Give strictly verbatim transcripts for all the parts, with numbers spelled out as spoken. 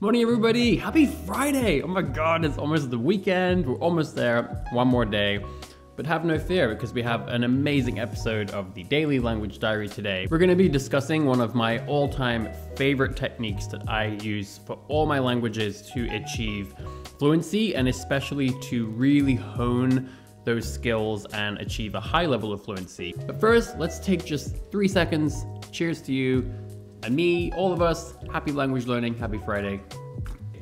Morning everybody, happy Friday! Oh my god, it's almost the weekend, we're almost there, one more day. But have no fear because we have an amazing episode of the Daily Language Diary today. We're going to be discussing one of my all-time favorite techniques that I use for all my languages to achieve fluency and especially to really hone those skills and achieve a high level of fluency. But first, let's take just three seconds. Cheers to you and me, all of us. Happy language learning, happy Friday.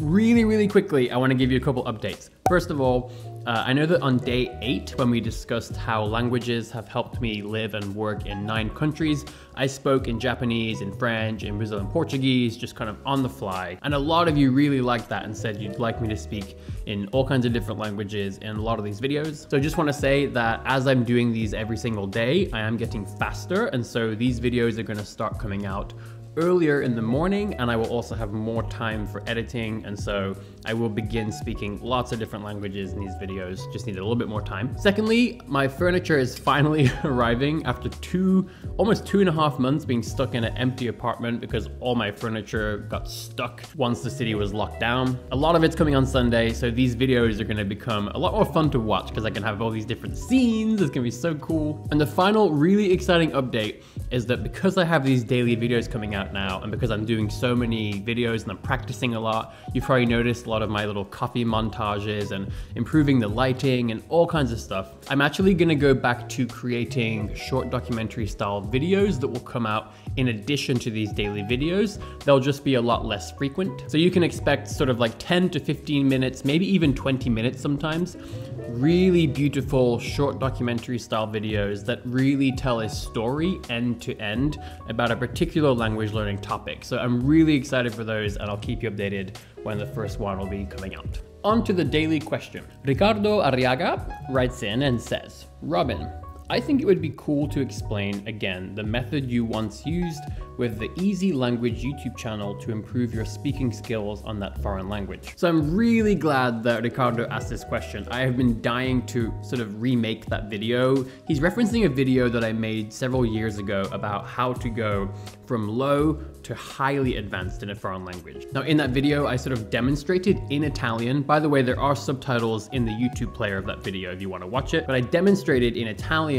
Really, really quickly, I want to give you a couple updates. First of all, Uh, I know that on day eight, when we discussed how languages have helped me live and work in nine countries, I spoke in Japanese, in French, in Brazilian Portuguese, just kind of on the fly. And a lot of you really liked that and said you'd like me to speak in all kinds of different languages in a lot of these videos. So I just want to say that as I'm doing these every single day, I am getting faster. And so these videos are going to start coming out earlier in the morning, and I will also have more time for editing, and so I will begin speaking lots of different languages in these videos, just need a little bit more time. Secondly, my furniture is finally arriving after two, almost two and a half months being stuck in an empty apartment because all my furniture got stuck once the city was locked down. A lot of it's coming on Sunday, so these videos are going to become a lot more fun to watch because I can have all these different scenes, it's going to be so cool. And the final really exciting update is that because I have these daily videos coming out now, and because I'm doing so many videos and I'm practicing a lot, you've probably noticed a lot of my little coffee montages and improving the lighting and all kinds of stuff. I'm actually gonna go back to creating short documentary style videos that will come out in addition to these daily videos. They'll just be a lot less frequent. So you can expect sort of like ten to fifteen minutes, maybe even twenty minutes sometimes, really beautiful short documentary style videos that really tell a story end to end about a particular language learning topic. So I'm really excited for those, and I'll keep you updated when the first one will be coming out. On to the daily question. Ricardo Arriaga writes in and says, Robin, I think it would be cool to explain again the method you once used with the Easy Language YouTube channel to improve your speaking skills on that foreign language. So I'm really glad that Ricardo asked this question. I have been dying to sort of remake that video. He's referencing a video that I made several years ago about how to go from low to highly advanced in a foreign language. Now in that video, I sort of demonstrated in Italian. By the way, there are subtitles in the YouTube player of that video if you want to watch it, but I demonstrated in Italian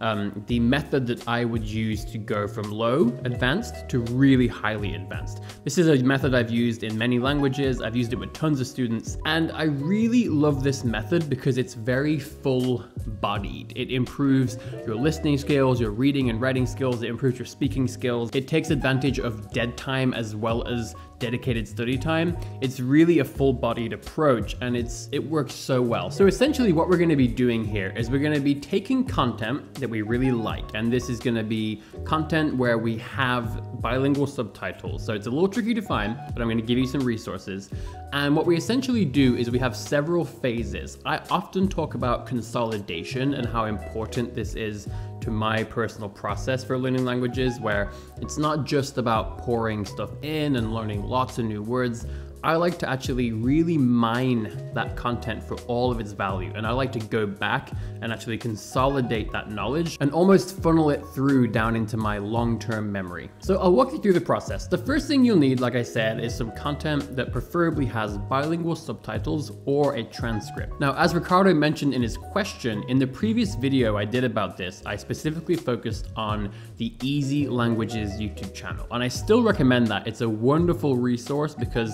Um, the method that I would use to go from low advanced to really highly advanced. This is a method I've used in many languages. I've used it with tons of students, and I really love this method because it's very full-bodied. It improves your listening skills, your reading and writing skills, it improves your speaking skills. It takes advantage of dead time as well as dedicated study time. It's really a full-bodied approach, and it's it works so well. So essentially what we're going to be doing here is we're going to be taking content that we really like, and this is going to be content where we have bilingual subtitles. So it's a little tricky to find, but I'm going to give you some resources. And what we essentially do is we have several phases. I often talk about consolidation and how important this is to my personal process for learning languages, where it's not just about pouring stuff in and learning lots of new words. I like to actually really mine that content for all of its value. And I like to go back and actually consolidate that knowledge and almost funnel it through down into my long-term memory. So I'll walk you through the process. The first thing you'll need, like I said, is some content that preferably has bilingual subtitles or a transcript. Now, as Ricardo mentioned in his question, in the previous video I did about this, I specifically focused on the Easy Languages YouTube channel. And I still recommend that. It's a wonderful resource because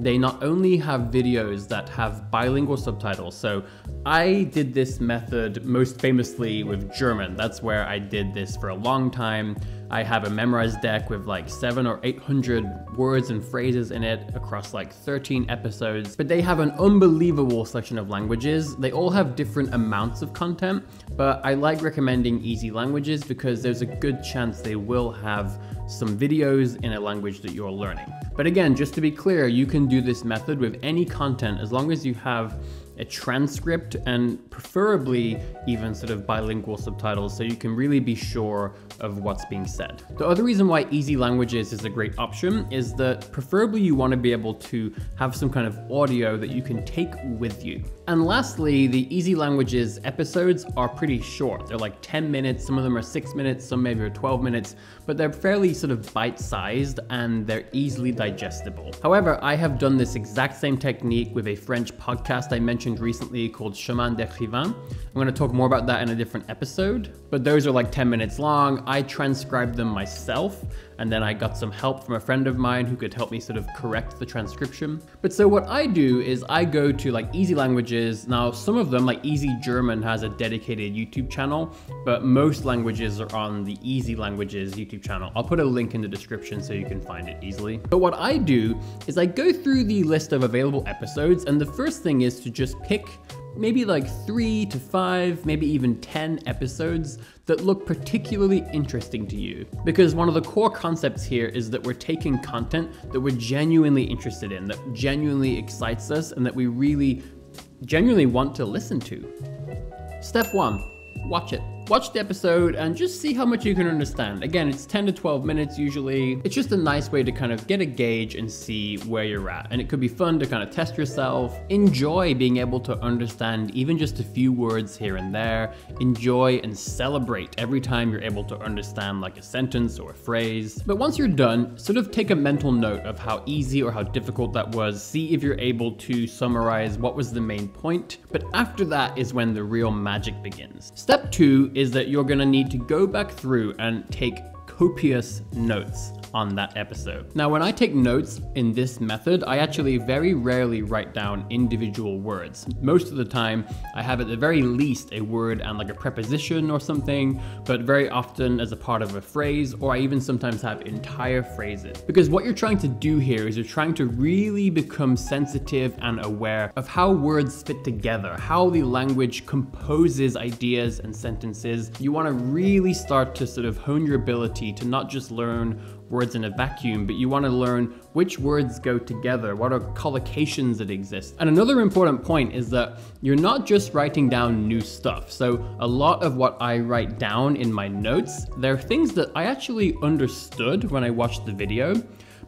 they not only have videos that have bilingual subtitles. So I did this method most famously with German. That's where I did this for a long time. I have a Memorize deck with like seven or eight hundred words and phrases in it across like thirteen episodes, but they have an unbelievable selection of languages. They all have different amounts of content, but I like recommending Easy Languages because there's a good chance they will have some videos in a language that you're learning. But again, just to be clear, you can do this method with any content as long as you have a transcript and preferably even sort of bilingual subtitles so you can really be sure of what's being said. The other reason why Easy Languages is a great option is that preferably you want to be able to have some kind of audio that you can take with you. And lastly, the Easy Languages episodes are pretty short. They're like ten minutes, some of them are six minutes, some maybe are twelve minutes, but they're fairly sort of bite-sized and they're easily digestible. However, I have done this exact same technique with a French podcast I mentioned recently called Chemin d'Ecrivain. I'm going to talk more about that in a different episode, but those are like ten minutes long. I transcribed them myself, and then I got some help from a friend of mine who could help me sort of correct the transcription. But so what I do is I go to like Easy Languages. Now, some of them, like Easy German, has a dedicated YouTube channel, but most languages are on the Easy Languages YouTube channel. I'll put a link in the description so you can find it easily. But what I do is I go through the list of available episodes, and the first thing is to just pick maybe like three to five, maybe even ten episodes that look particularly interesting to you. Because one of the core concepts here is that we're taking content that we're genuinely interested in, that genuinely excites us, and that we really genuinely want to listen to. Step one, watch it. Watch the episode and just see how much you can understand. Again, it's ten to twelve minutes usually. It's just a nice way to kind of get a gauge and see where you're at. And it could be fun to kind of test yourself. Enjoy being able to understand even just a few words here and there. Enjoy and celebrate every time you're able to understand like a sentence or a phrase. But once you're done, sort of take a mental note of how easy or how difficult that was. See if you're able to summarize what was the main point. But after that is when the real magic begins. Step two is that you're gonna need to go back through and take copious notes on that episode. Now, when I take notes in this method, I actually very rarely write down individual words. Most of the time, I have at the very least a word and like a preposition or something, but very often as a part of a phrase, or I even sometimes have entire phrases. Because what you're trying to do here is you're trying to really become sensitive and aware of how words fit together, how the language composes ideas and sentences. You want to really start to sort of hone your ability to not just learn words in a vacuum, but you want to learn which words go together, what are collocations that exist. And another important point is that you're not just writing down new stuff. So a lot of what I write down in my notes, there are things that I actually understood when I watched the video,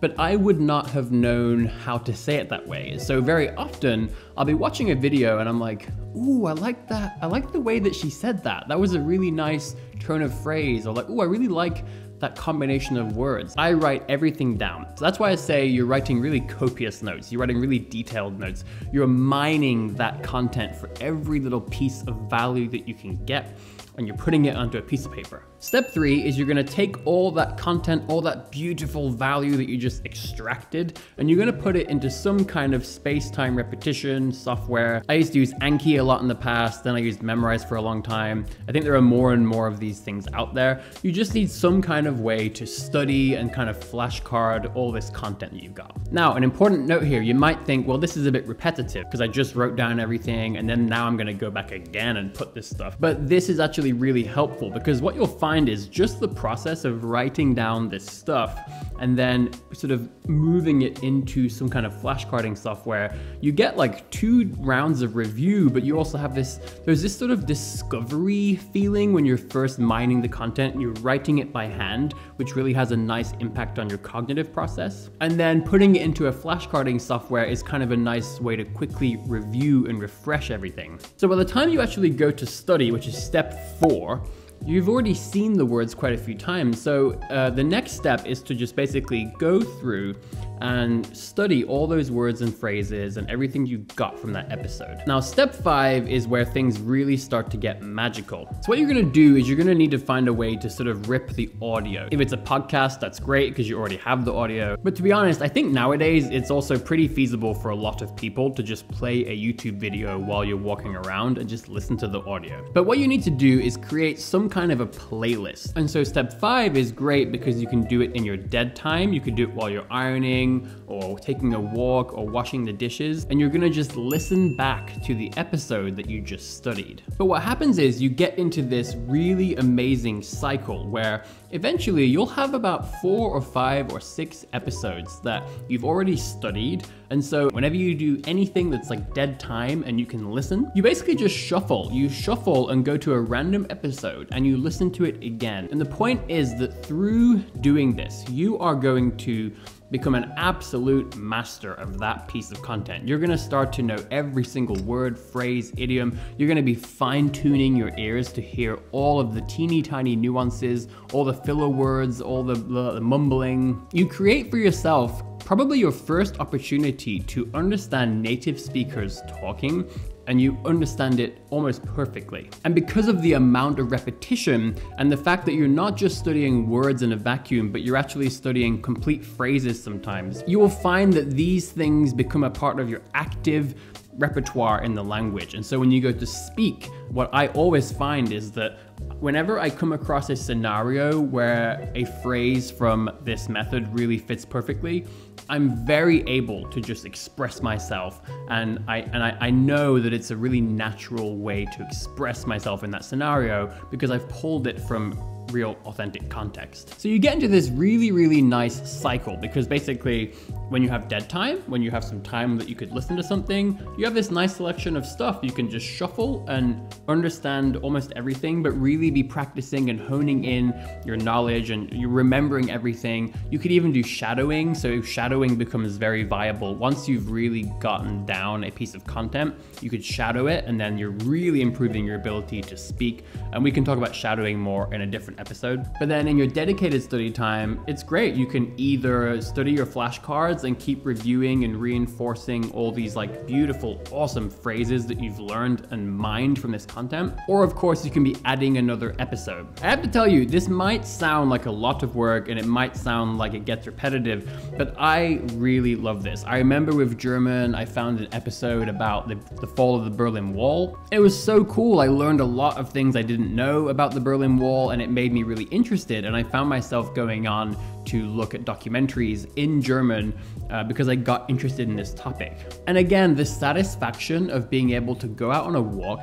but I would not have known how to say it that way. So very often I'll be watching a video and I'm like, ooh, I like that. I like the way that she said that. That was a really nice turn of phrase. Or like, ooh, I really like that combination of words. I write everything down. So that's why I say you're writing really copious notes. You're writing really detailed notes. You're mining that content for every little piece of value that you can get, and you're putting it onto a piece of paper. Step three is you're gonna take all that content, all that beautiful value that you just extracted, and you're gonna put it into some kind of space-time repetition software. I used to use Anki a lot in the past, then I used Memorize for a long time. I think there are more and more of these things out there. You just need some kind of way to study and kind of flashcard all this content that you've got. Now, an important note here, you might think, well, this is a bit repetitive because I just wrote down everything and then now I'm gonna go back again and put this stuff. But this is actually really helpful because what you'll find is just the process of writing down this stuff and then sort of moving it into some kind of flashcarding software. You get like two rounds of review, but you also have this, there's this sort of discovery feeling when you're first mining the content and you're writing it by hand, which really has a nice impact on your cognitive process. And then putting it into a flashcarding software is kind of a nice way to quickly review and refresh everything. So by the time you actually go to study, which is step four, you've already seen the words quite a few times, so uh, the next step is to just basically go through and study all those words and phrases and everything you got from that episode. Now, step five is where things really start to get magical. So what you're gonna do is you're gonna need to find a way to sort of rip the audio. If it's a podcast, that's great because you already have the audio. But to be honest, I think nowadays it's also pretty feasible for a lot of people to just play a YouTube video while you're walking around and just listen to the audio. But what you need to do is create some kind of a playlist. And so step five is great because you can do it in your dead time. You could do it while you're ironing, or taking a walk, or washing the dishes, and you're gonna just listen back to the episode that you just studied. But what happens is you get into this really amazing cycle where Eventually, you'll have about four or five or six episodes that you've already studied, and so whenever you do anything that's like dead time and you can listen, you basically just shuffle. You shuffle and go to a random episode and you listen to it again. And the point is that through doing this, you are going to become an absolute master of that piece of content. You're gonna start to know every single word, phrase, idiom. You're gonna be fine-tuning your ears to hear all of the teeny tiny nuances, all the filler words, all the, the, the mumbling. You create for yourself probably your first opportunity to understand native speakers talking, and you understand it almost perfectly. And because of the amount of repetition and the fact that you're not just studying words in a vacuum, but you're actually studying complete phrases sometimes, you will find that these things become a part of your active repertoire in the language. And so when you go to speak, what I always find is that whenever I come across a scenario where a phrase from this method really fits perfectly, I'm very able to just express myself, and I and I, I know that it's a really natural way to express myself in that scenario because I've pulled it from real authentic context. So you get into this really, really nice cycle, because basically when you have dead time, when you have some time that you could listen to something, you have this nice selection of stuff. You can just shuffle and understand almost everything, but really be practicing and honing in your knowledge and you're remembering everything. You could even do shadowing. So shadowing becomes very viable. Once you've really gotten down a piece of content, you could shadow it, and then you're really improving your ability to speak. And we can talk about shadowing more in a different episode. But then in your dedicated study time, it's great. You can either study your flashcards and keep reviewing and reinforcing all these like beautiful, awesome phrases that you've learned and mined from this content. Or of course, you can be adding another episode. I have to tell you, this might sound like a lot of work and it might sound like it gets repetitive, but I really love this. I remember with German, I found an episode about the, the fall of the Berlin Wall. It was so cool. I learned a lot of things I didn't know about the Berlin Wall, and it made me really interested, and I found myself going on to look at documentaries in German uh, because I got interested in this topic. And again, the satisfaction of being able to go out on a walk,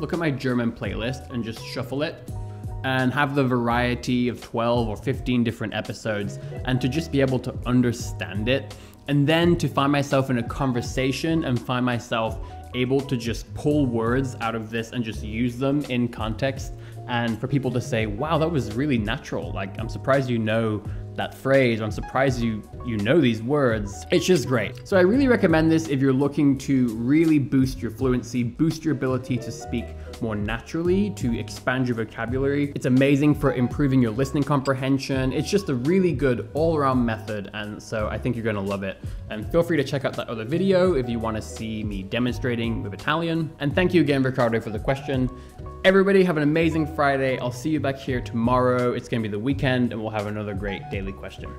look at my German playlist and just shuffle it, and have the variety of twelve or fifteen different episodes, and to just be able to understand it, and then to find myself in a conversation and find myself able to just pull words out of this and just use them in context, and for people to say, wow, that was really natural. Like, I'm surprised you know that phrase. I'm surprised you you know these words. It's just great. So I really recommend this if you're looking to really boost your fluency, boost your ability to speak more naturally, to expand your vocabulary. It's amazing for improving your listening comprehension. It's just a really good all-around method, and so I think you're gonna love it. And feel free to check out that other video if you wanna see me demonstrating with Italian. And thank you again, Ricardo, for the question. Everybody have an amazing Friday. I'll see you back here tomorrow. It's gonna be the weekend and we'll have another great daily question.